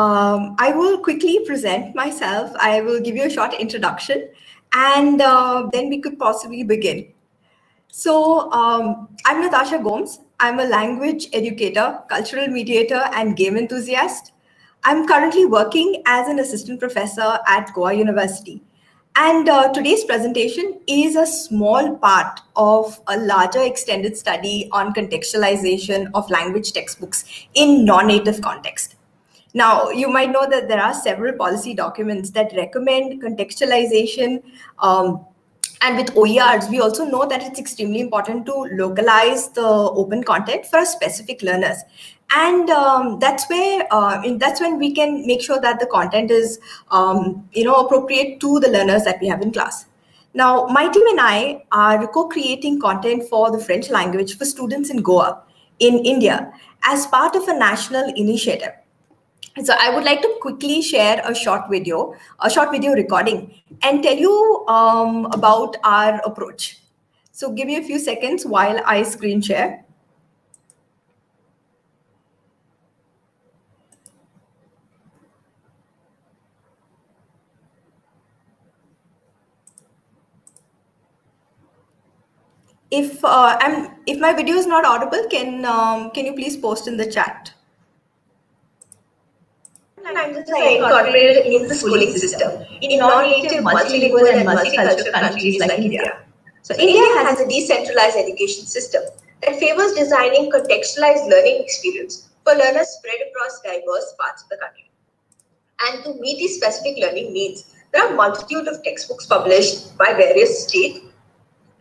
I will quickly present myself. I will give you a short introduction, and then we could possibly begin. So I'm Natasha Gomes. I'm a language educator, cultural mediator, and game enthusiast. I'm currently working as an assistant professor at Goa University. And today's presentation is a small part of a larger extended study on contextualization of language textbooks in non-native context. Now, you might know that there are several policy documents that recommend contextualization, and with OERs, we also know that it's extremely important to localize the open content for specific learners. And that's when we can make sure that the content is, appropriate to the learners that we have in class. Now, my team and I are co-creating content for the French language for students in Goa, in India, as part of a national initiative. So I would like to quickly share a short video recording and tell you about our approach. So give me a few seconds while I screen share. If my video is not audible, can you please post in the chat? Languages are incorporated in the schooling system in non-native, multilingual, and multicultural countries like India. So India has a decentralized education system that favors designing contextualized learning experience for learners spread across diverse parts of the country. And to meet these specific learning needs, there are a multitude of textbooks published by various state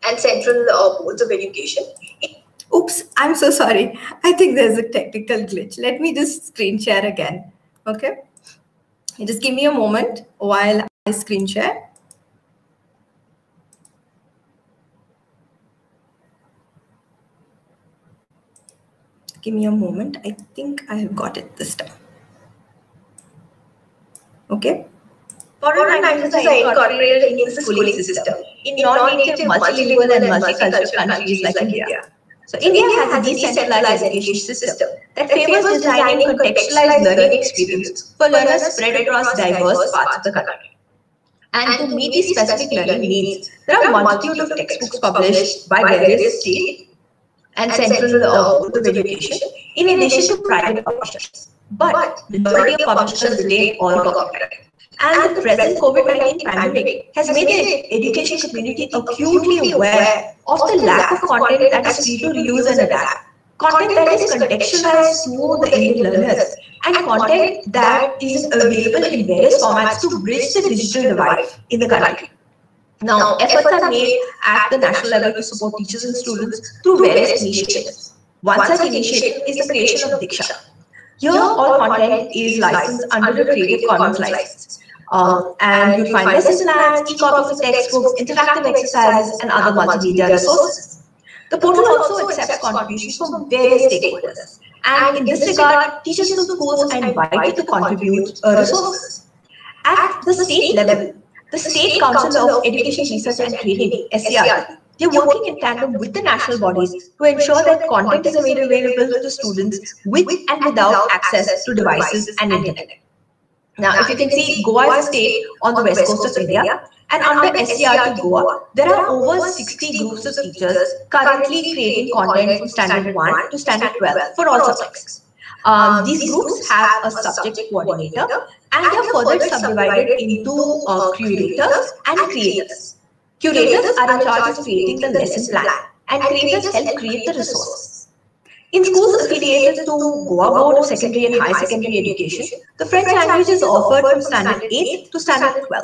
and central boards of education. Oops, I'm so sorry. I think there's a technical glitch. Let me just screen share again. Okay, just give me a moment while I screen share. Give me a moment. I think I have got it this time. Okay. Foreign languages are incorporated in the schooling system in non-native, multilingual, and multicultural countries like India. So India has a decentralized education system that favors designing contextualized learning experience for learners spread across diverse parts of the country. And to meet these specific learning needs, there are a multitude of textbooks published by various state and central boards of education in addition to private publishers. But the majority of publishers remain all copyright. And the present COVID-19 pandemic has made the education community acutely aware of the lack of content that is free to reuse and adapt, content that is contextualized to the Indian learners, and content that is available in various formats to bridge the digital divide in the country. Now, efforts are made at the national level to support teachers and students through various initiatives. One such initiative is the creation of Diksha. Here, all content is licensed under the Creative Commons license. And you'll find lesson plans, e-copies of textbooks, interactive exercises, and other multimedia resources. The portal also accepts contributions from various stakeholders. And in this regard, teachers and schools are invited to contribute resources. At the state level, the State Council of Education, Research and Training, SCERT, they're working in tandem with the national bodies to ensure that content is available to students with and without access to devices and internet. Now, if you can see, Goa is a state on the west coast of India, and under SCERT Goa, there are over 60 groups of teachers currently creating content from Standard 1 to Standard 12 for all subjects. These groups have a subject coordinator, and they are further subdivided into curators and creators. Curators are in charge of creating the lesson plan, and creators help create the resources. In schools affiliated to Goa Board of Secondary and High Secondary Education, the French language is offered from Standard 8 to Standard 12.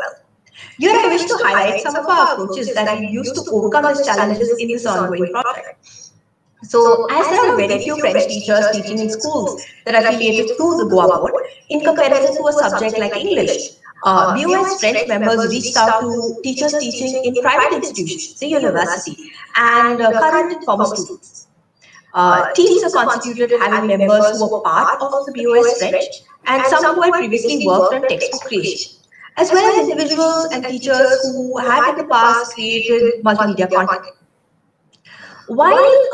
Here I wish to highlight some of our approaches that we use to overcome these challenges in this ongoing project. So, as there are very few French teachers teaching in schools that are affiliated to the Goa Board, in comparison to a subject like English, BOS French members reached out to teachers teaching in private institutions, the university, and current and former students. Teams are constituted having members who were part of the BOS French and some who had previously worked on textbook creation, as well as individuals and teachers who had in the past created multimedia content. While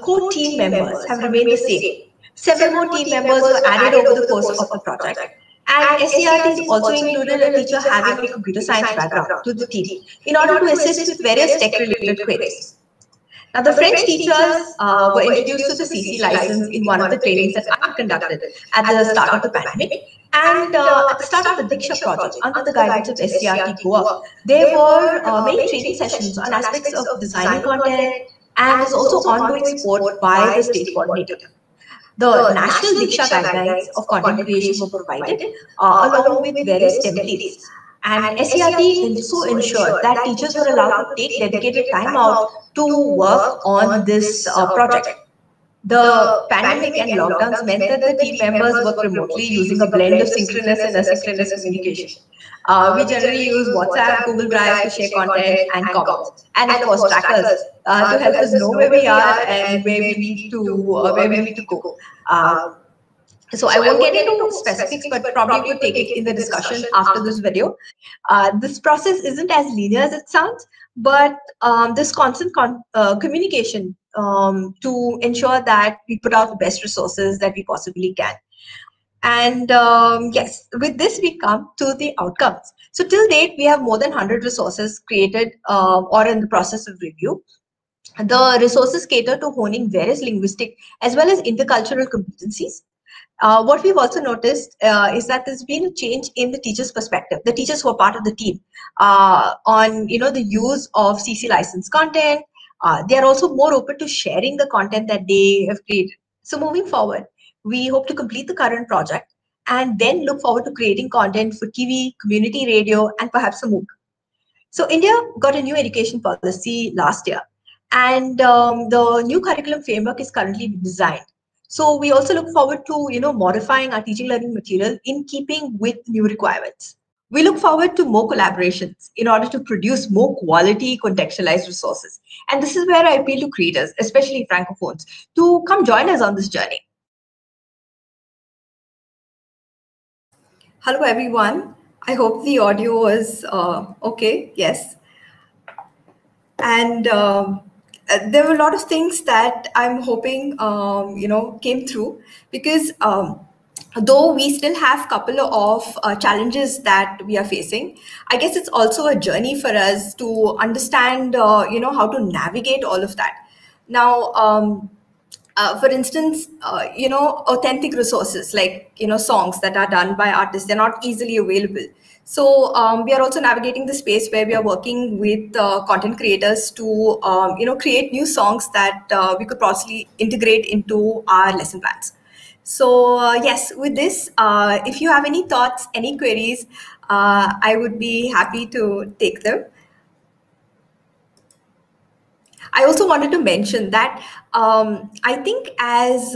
core team members have remained the same, several more team members were added over the course of the project. SCERT is also included a teacher having a computer science background to the team in order to assist with various tech-related queries. Now, the French teachers were introduced to the CC license in one of the trainings that I conducted at the start of the pandemic. And at the start of the Diksha project, under the guidance of SCERT Goa, there were many training sessions on aspects of designing content, and there's also ongoing support by the state coordinator. The national Diksha guidelines of content creation were provided along with various templates. And SCERT also ensured that teachers were allowed to take dedicated time out to work on this project. The pandemic and lockdowns meant that the team members work remotely using a blend of synchronous and asynchronous communication. We generally use WhatsApp, Google Drive to share content and comments, and of course trackers to help us know where we are and where we need to go. So I won't get into specifics, but probably we'll take it in the discussion after this video. This process isn't as linear as it sounds, but this constant communication to ensure that we put out the best resources that we possibly can. And yes, with this, we come to the outcomes. So till date, we have more than 100 resources created or in the process of review. The resources cater to honing various linguistic as well as intercultural competencies. What we've also noticed is that there's been a change in the teachers' perspective, the teachers who are part of the team, on the use of CC licensed content. They are also more open to sharing the content that they have created. So moving forward, we hope to complete the current project and then look forward to creating content for TV, community radio, and perhaps a MOOC. So India got a new education policy last year, and the new curriculum framework is currently designed. So we also look forward to modifying our teaching learning material in keeping with new requirements. We look forward to more collaborations in order to produce more quality contextualized resources. And this is where I appeal to creators, especially Francophones, to come join us on this journey. Hello, everyone. I hope the audio is okay. Yes. And there were a lot of things that I'm hoping, came through, because though we still have a couple of challenges that we are facing, I guess it's also a journey for us to understand, how to navigate all of that. Now, for instance, authentic resources like, songs that are done by artists, they're not easily available. So we are also navigating the space where we are working with content creators to, create new songs that we could possibly integrate into our lesson plans. So yes, with this, if you have any thoughts, any queries, I would be happy to take them. I also wanted to mention that I think as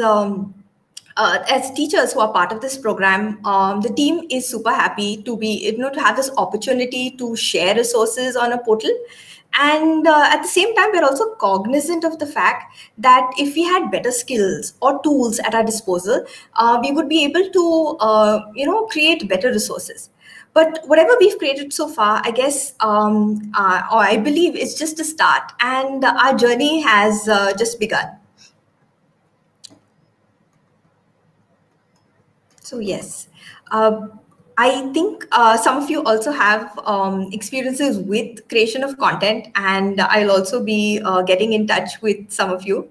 teachers who are part of this program, the team is super happy to be, to have this opportunity to share resources on a portal. And at the same time, we're also cognizant of the fact that if we had better skills or tools at our disposal, we would be able to, create better resources. But whatever we've created so far, I guess, or I believe it's just a start, and our journey has just begun. So yes, I think some of you also have experiences with creation of content, and I'll also be getting in touch with some of you.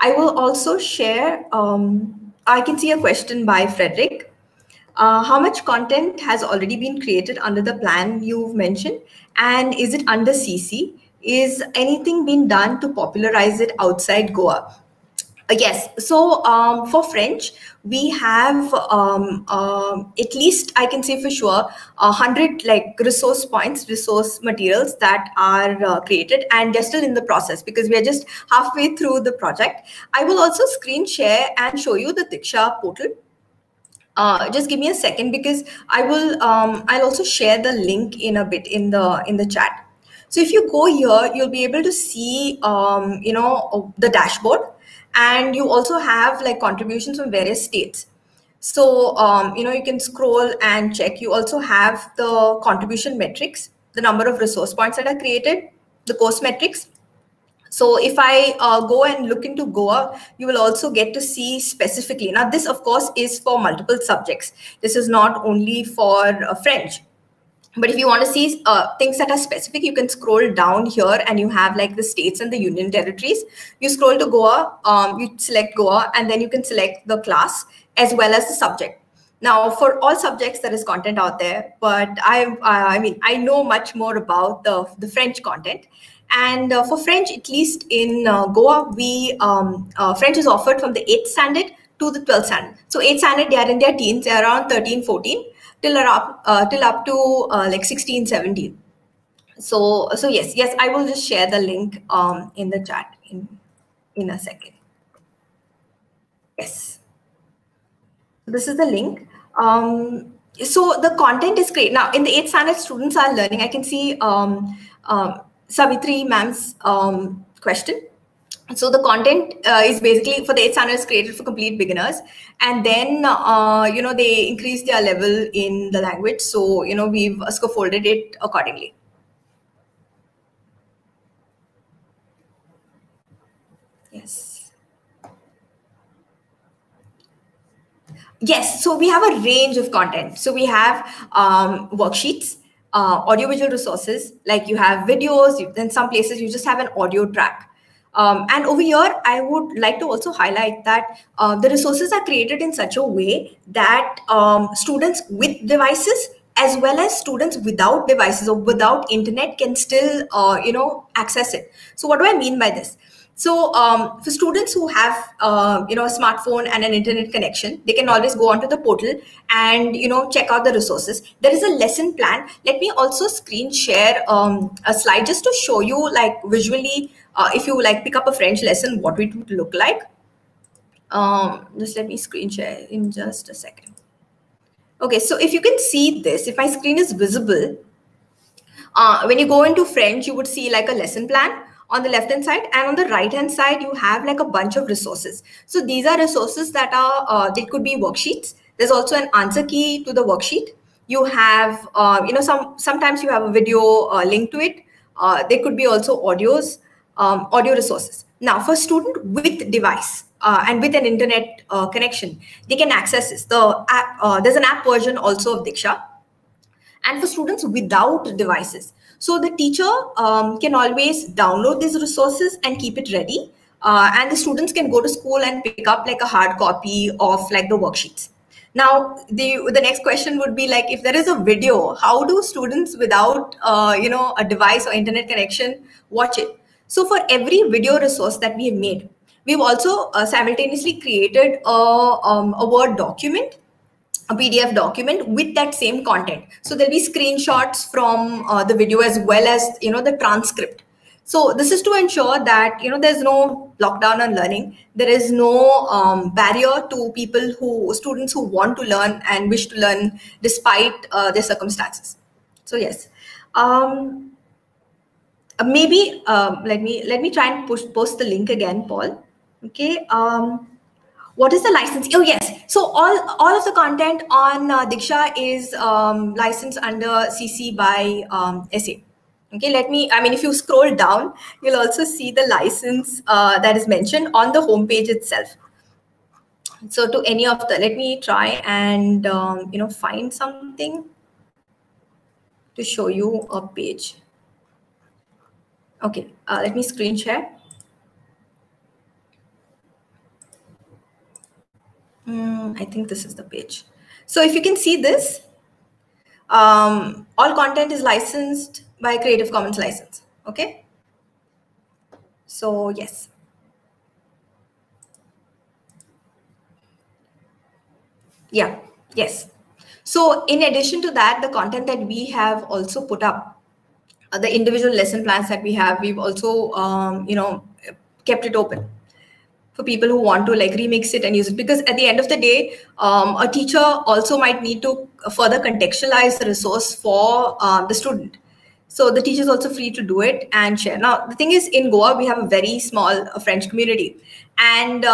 I will also share, I can see a question by Frederick. How much content has already been created under the plan you've mentioned, and is it under CC? Is anything being done to popularize it outside Goa? Yes, so for French, we have at least, I can say for sure, 100 resource points, resource materials that are created, and they're still in the process because we are just halfway through the project. I will also screen share and show you the Diksha portal. Just give me a second, because I will I'll also share the link in a bit in the chat. So if you go here, you'll be able to see the dashboard. And you also have contributions from various states. So, you can scroll and check. You also have the contribution metrics, the number of resource points that are created, the course metrics. So if I go and look into Goa, you will also get to see specifically. Now, this, of course, is for multiple subjects. This is not only for French. But if you want to see things that are specific, you can scroll down here and you have like the states and the union territories. You scroll to Goa, you select Goa, and then you can select the class as well as the subject. Now, for all subjects, there is content out there, but I know much more about the French content. And for French, at least in Goa, French is offered from the 8th standard to the 12th standard. So 8th standard, they are in their teens, they are around 13, 14. Till up to like 16, 17. So yes, I will just share the link in the chat in a second. Yes, this is the link. So the content is great. Now in the 8th standard, students are learning. I can see Savitri ma'am's question. So the content is basically for the 8th standard is created for complete beginners, and then they increase their level in the language. So we've scaffolded it accordingly. Yes. Yes. So we have a range of content. So we have worksheets, audiovisual resources. Like you have videos. In some places, you just have an audio track. And over here, I would like to also highlight that the resources are created in such a way that students with devices as well as students without devices or without internet can still, access it. So what do I mean by this? So for students who have, a smartphone and an internet connection, they can always go onto the portal and, check out the resources. There is a lesson plan. Let me also screen share a slide just to show you like visually, if you like pick up a French lesson, what it would look like. Just let me screen share in just a second. Okay, so if you can see this, if my screen is visible, when you go into French, you would see like a lesson plan on the left hand side, and on the right hand side, you have like a bunch of resources. So these are resources that are, they could be worksheets. There's also an answer key to the worksheet. You have, sometimes you have a video link to it. There could be also audios. Audio resources. Now, for student with device and with an internet connection, they can access this. The app, there's an app version also of Diksha. And for students without devices, so the teacher can always download these resources and keep it ready. And the students can go to school and pick up like a hard copy of like the worksheets. Now, the next question would be like, if there is a video, how do students without a device or internet connection watch it? So for every video resource that we have made, we've also simultaneously created a Word document, a PDF document with that same content. So there'll be screenshots from the video as well as, the transcript. So this is to ensure that, there's no lockdown on learning. There is no barrier to students who want to learn and wish to learn despite their circumstances. So yes. Maybe let me try and post the link again, Paul. Okay. What is the license? Oh yes. So all of the content on Diksha is licensed under CC by SA. Okay. If you scroll down, you'll also see the license that is mentioned on the homepage itself. So to any of the, let me try and find something to show you a page. Okay, let me screen share. I think this is the page. So if you can see this, all content is licensed by Creative Commons license. Okay. So yes. Yeah, yes. So in addition to that, the content that we have also put up, the individual lesson plans that we have, we've also, kept it open for people who want to like remix it and use it. Because at the end of the day, a teacher also might need to further contextualize the resource for the student. So the teacher is also free to do it and share. Now, the thing is, in Goa, we have a very small French community, and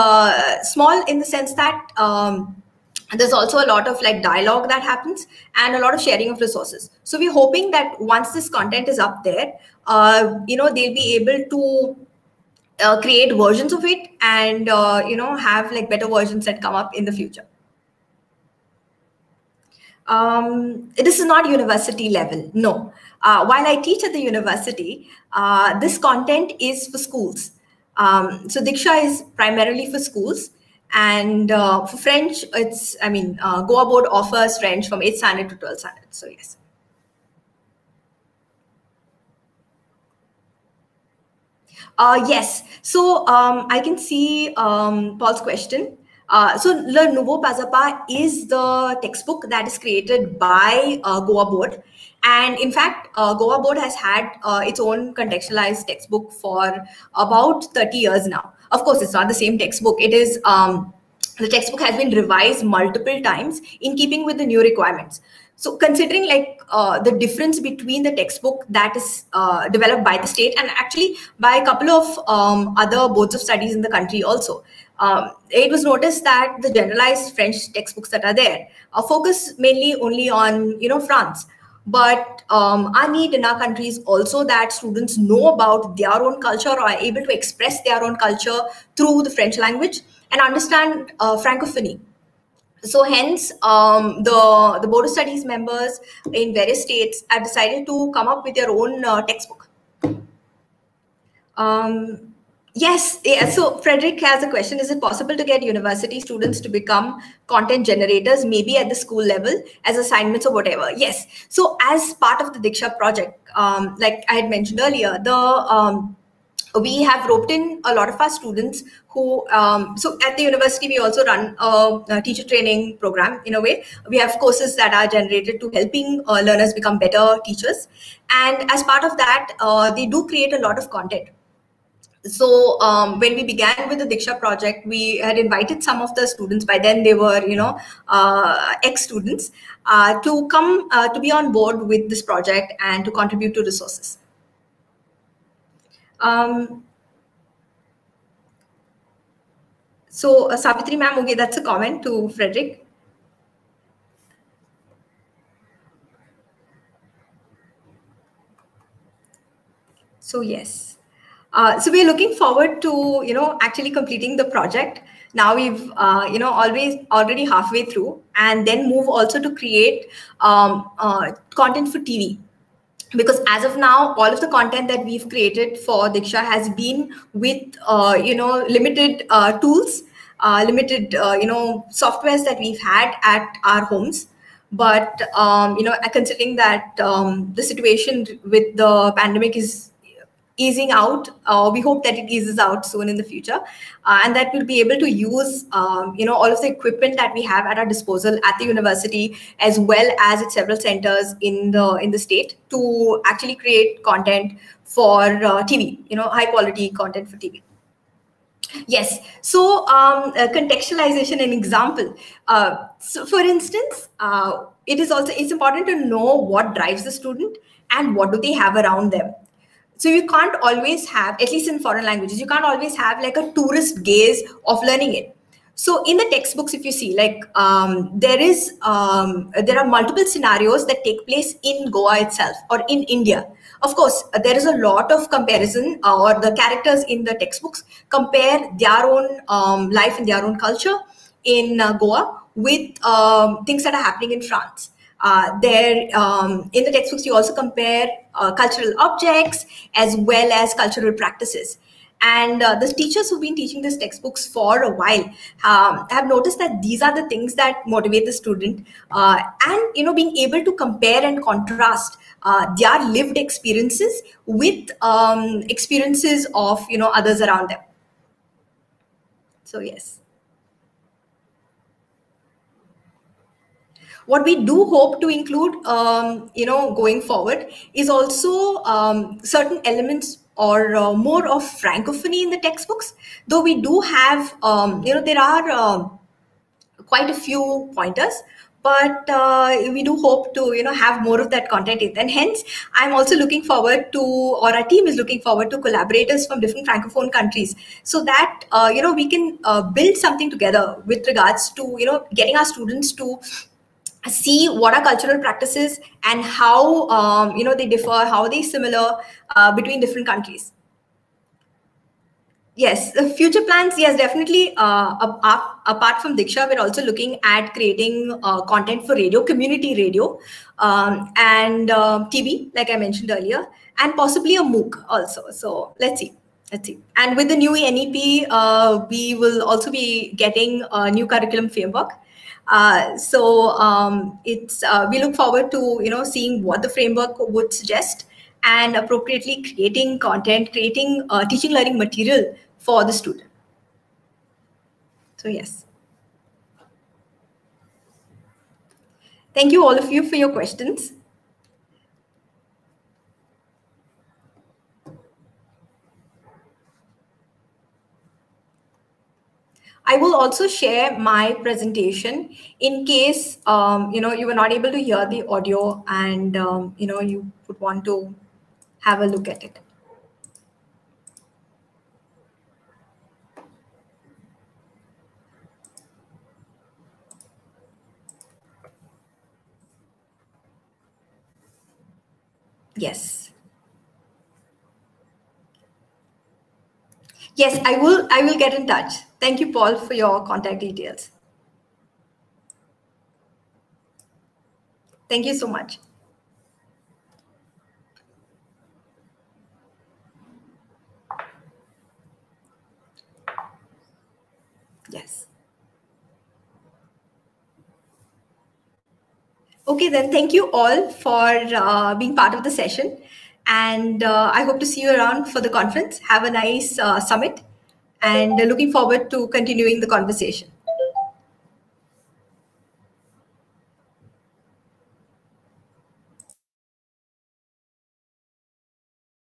small in the sense that there's also a lot of like dialogue that happens and a lot of sharing of resources. So we're hoping that once this content is up there, they'll be able to create versions of it and have like better versions that come up in the future. This is not university level, no. While I teach at the university, this content is for schools. So Diksha is primarily for schools, and for French, it's, Goa Board offers French from 8th standard to 12th standard, so yes. Yes, so I can see Paul's question. So Le Nouveau Pazapa is the textbook that is created by Goa Board. And in fact, Goa Board has had its own contextualized textbook for about 30 years now. Of course, it's not the same textbook. It is, the textbook has been revised multiple times in keeping with the new requirements. So considering like the difference between the textbook that is developed by the state and actually by a couple of other boards of studies in the country also, it was noticed that the generalized French textbooks that are there focus mainly only on, France. But our need in our country is also that students know about their own culture or are able to express their own culture through the French language and understand Francophonie. So hence, the Board of Studies members in various states have decided to come up with their own textbook. Yes. So Frederick has a question. Is it possible to get university students to become content generators, maybe at the school level as assignments or whatever? Yes. So as part of the Diksha project, like I had mentioned earlier, we have roped in a lot of our students who, so at the university, we also run a teacher training program in a way. We have courses that are generated to helping learners become better teachers. And as part of that, they do create a lot of content. So when we began with the Diksha project, we had invited some of the students, by then they were, ex-students, to come to be on board with this project and to contribute to resources. So Savitri ma'am, okay, that's a comment to Frederick. So yes. So we're looking forward to, actually completing the project. Now we've, already halfway through, and then move also to create content for TV. Because as of now, all of the content that we've created for Diksha has been with, limited tools, limited, softwares that we've had at our homes. But, considering that the situation with the pandemic is easing out, we hope that it eases out soon in the future, and that we'll be able to use, all of the equipment that we have at our disposal at the university, as well as at several centers in the state, to actually create content for TV, high quality content for TV. Yes. So contextualization and example. So for instance, it's important to know what drives the student and what do they have around them. So you can't always have, at least in foreign languages, you can't always have like a tourist gaze of learning it. So in the textbooks, if you see, like there are multiple scenarios that take place in Goa itself or in India. Of course, there is a lot of comparison, or the characters in the textbooks compare their own life and their own culture in Goa with things that are happening in France. In the textbooks, you also compare cultural objects as well as cultural practices. And the teachers who've been teaching these textbooks for a while have noticed that these are the things that motivate the student. And, being able to compare and contrast their lived experiences with experiences of, others around them. So, yes. What we do hope to include, going forward is also certain elements or more of Francophonie in the textbooks, though we do have, there are quite a few pointers, but we do hope to, have more of that content. And hence, I'm also looking forward to, or our team is looking forward to collaborators from different Francophone countries, so that, we can build something together with regards to, getting our students to see what are cultural practices and how they differ, how they similar between different countries. Yes, future plans. Yes, definitely. Apart from Diksha, we're also looking at creating content for radio, community radio, and TV, like I mentioned earlier, and possibly a MOOC also. So let's see. Let's see. And with the new NEP, we will also be getting a new curriculum framework. We look forward to seeing what the framework would suggest and appropriately creating content, creating teaching learning material for the student. So yes. Thank you all of you for your questions. I will also share my presentation in case you were not able to hear the audio and you would want to have a look at it. Yes. Yes, I will get in touch. Thank you, Paul, for your contact details. Thank you so much. Yes. Okay, then thank you all for being part of the session. And I hope to see you around for the conference. Have a nice summit and looking forward to continuing the conversation.